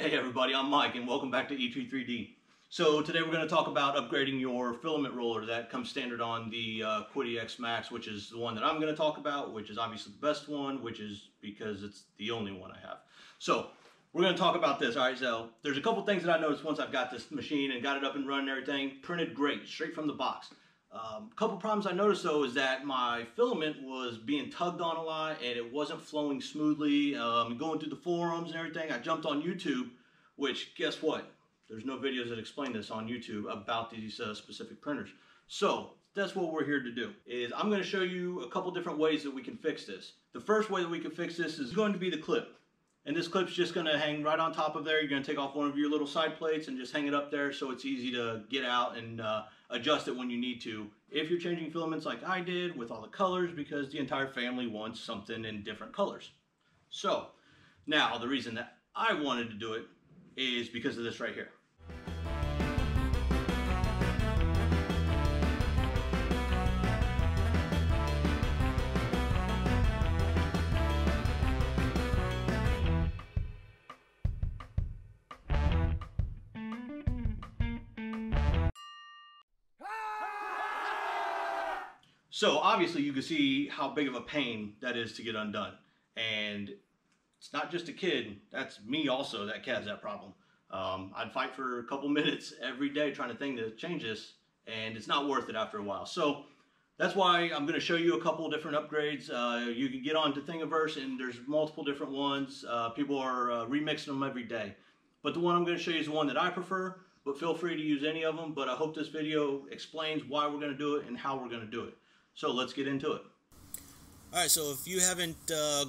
Hey everybody, I'm Mike and welcome back to Eitri 3D. So today we're going to talk about upgrading your filament roller that comes standard on the Quidi X Max, which is the one that I'm going to talk about, which is obviously the best one, which is because it's the only one I have. So we're going to talk about this. Alright, so there's a couple things that I noticed once I've got this machine and got it up and running and everything. Printed great, straight from the box. A couple problems I noticed though is that my filament was being tugged on a lot and it wasn't flowing smoothly. Going through the forums and everything, I jumped on YouTube, which guess what? There's no videos that explain this on YouTube about these specific printers. So that's what we're here to do, is I'm going to show you a couple different ways that we can fix this. The first way that we can fix this is going to be the clip. And this clip's just going to hang right on top of there. You're going to take off one of your little side plates and just hang it up there so it's easy to get out and adjust it when you need to. If you're changing filaments like I did with all the colors, because the entire family wants something in different colors. So now the reason that I wanted to do it is because of this right here. So obviously you can see how big of a pain that is to get undone. And it's not just a kid, that's me also that has that problem. I'd fight for a couple minutes every day trying to change this, and it's not worth it after a while. So that's why I'm going to show you a couple different upgrades. You can get on to Thingiverse and there's multiple different ones. People are remixing them every day. But the one I'm going to show you is the one that I prefer, but feel free to use any of them. But I hope this video explains why we're going to do it and how we're going to do it. So let's get into it. Alright, so if you haven't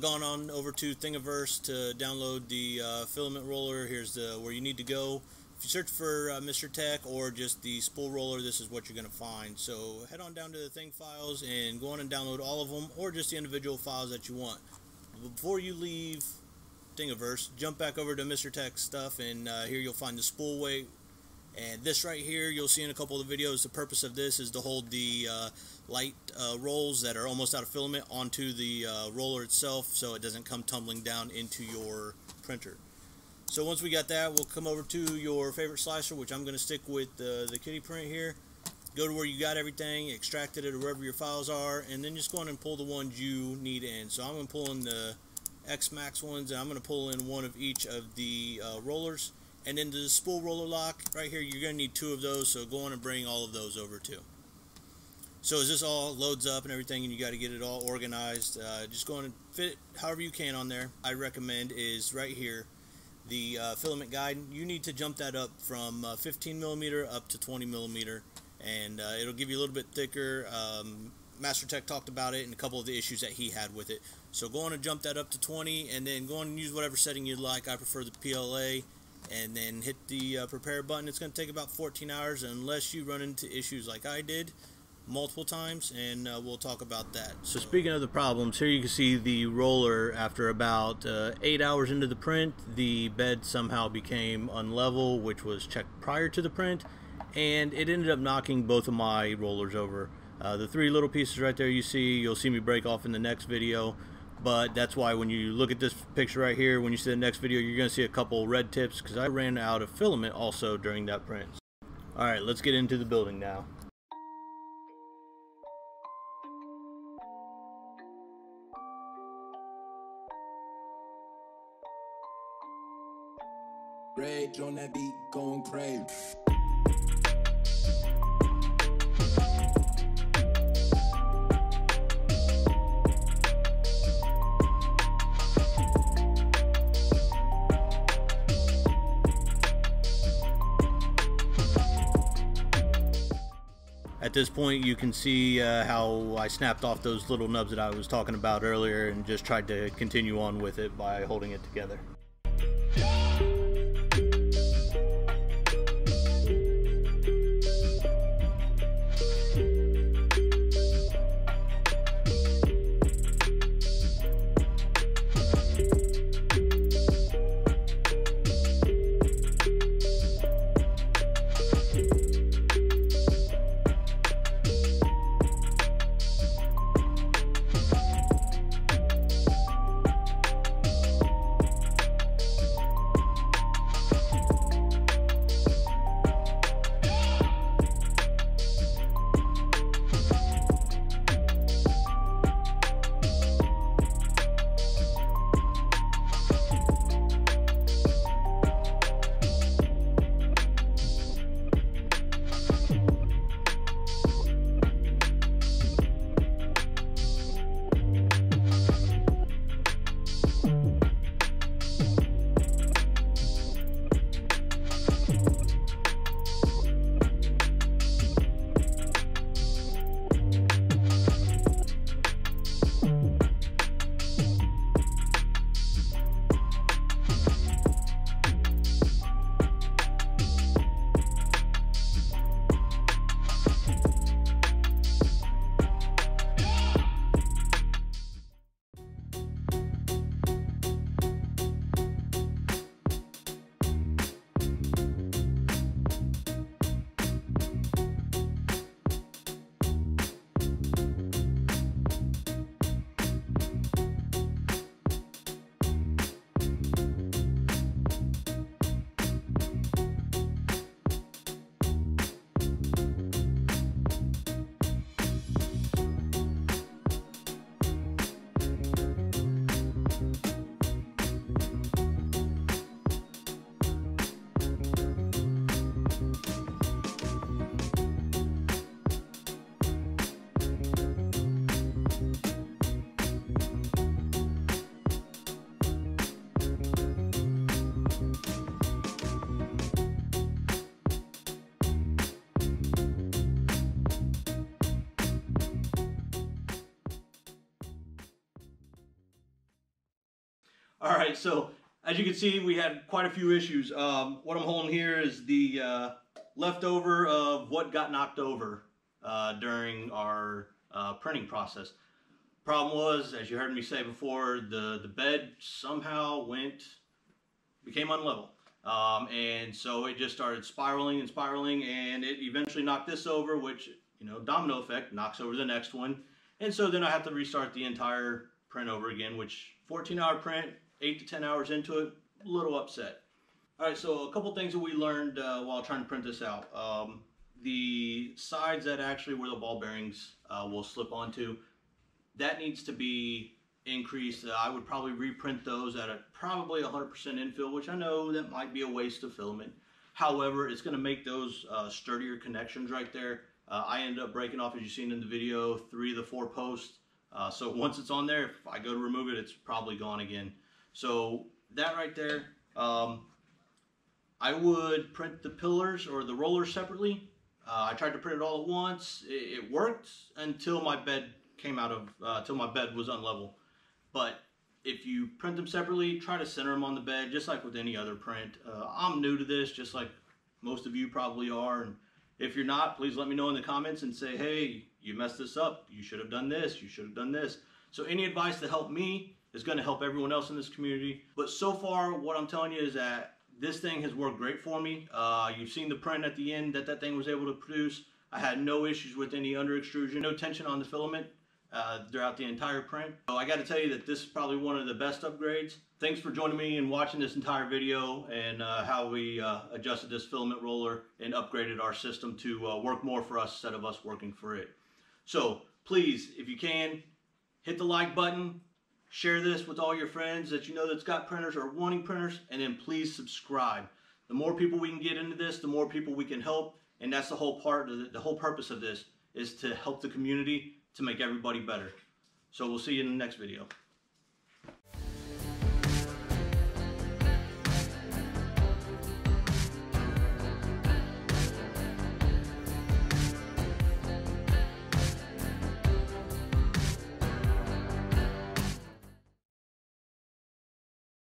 gone on over to Thingiverse to download the filament roller, here's where you need to go. If you search for Mr. Tech or just the spool roller, this is what you're going to find. So head on down to the Thing files and go on and download all of them, or just the individual files that you want. Before you leave Thingiverse, jump back over to Mr. Tech stuff, and here you'll find the spool weight. And this right here, you'll see in a couple of the videos, the purpose of this is to hold the light rolls that are almost out of filament onto the roller itself so it doesn't come tumbling down into your printer. So once we got that, we'll come over to your favorite slicer, which I'm going to stick with the KittyPrint here. Go to where you got everything, extracted it or wherever your files are, and then just go on and pull the ones you need in. So I'm going to pull in the X Max ones, and I'm going to pull in one of each of the rollers. And then the spool roller lock right here, you're going to need two of those, so go on and bring all of those over too. So as this all loads up and everything, and you got to get it all organized, just go on and fit it however you can on there. I recommend is right here, the filament guide. You need to jump that up from 15 millimeter up to 20 millimeter, and it'll give you a little bit thicker. Master Tech talked about it and a couple of the issues that he had with it. So go on and jump that up to 20, and then go on and use whatever setting you'd like. I prefer the PLA. And then hit the prepare button. It's going to take about 14 hours unless you run into issues like I did multiple times, and we'll talk about that. So speaking of the problems, here you can see the roller, after about 8 hours into the print, the bed somehow became unlevel, which was checked prior to the print, and it ended up knocking both of my rollers over. The three little pieces right there you see, you'll see me break off in the next video. But that's why when you look at this picture right here, when you see the next video, you're going to see a couple red tips, because I ran out of filament also during that print. Alright, let's get into the building now. Rage on that beat, going crazy. At this point you can see how I snapped off those little nubs that I was talking about earlier and just tried to continue on with it by holding it together. All right, so as you can see, we had quite a few issues. What I'm holding here is the leftover of what got knocked over during our printing process. Problem was, as you heard me say before, the bed somehow became unlevel. And so it just started spiraling and spiraling, and it eventually knocked this over, which, you know, domino effect, knocks over the next one. And so then I have to restart the entire print over again, which 14-hour print, 8 to 10 hours into it, a little upset. All right, so a couple things that we learned while trying to print this out. The sides that actually where the ball bearings will slip onto, that needs to be increased. I would probably reprint those at a probably 100% infill, which I know that might be a waste of filament. However, it's going to make those sturdier connections right there. I ended up breaking off, as you've seen in the video, 3 of the 4 posts. So once it's on there, if I go to remove it, it's probably gone again. So that right there, I would print the pillars or the rollers separately. I tried to print it all at once. It worked until my bed came out of, until my bed was unlevel. But if you print them separately, try to center them on the bed, just like with any other print. I'm new to this, just like most of you probably are. And if you're not, please let me know in the comments and say, hey, you messed this up. You should have done this. You should have done this. So any advice to help me is going to help everyone else in this community. But so far, what I'm telling you is that this thing has worked great for me. You've seen the print at the end that thing was able to produce. I had no issues with any under extrusion, no tension on the filament throughout the entire print. So I got to tell you that this is probably one of the best upgrades. Thanks for joining me and watching this entire video and how we adjusted this filament roller and upgraded our system to work more for us instead of us working for it. So please, if you can, hit the like button. Share this with all your friends that you know that's got printers or wanting printers, and then please subscribe. The more people we can get into this, the more people we can help, and that's the whole part, the whole purpose of this is to help the community to make everybody better. So we'll see you in the next video.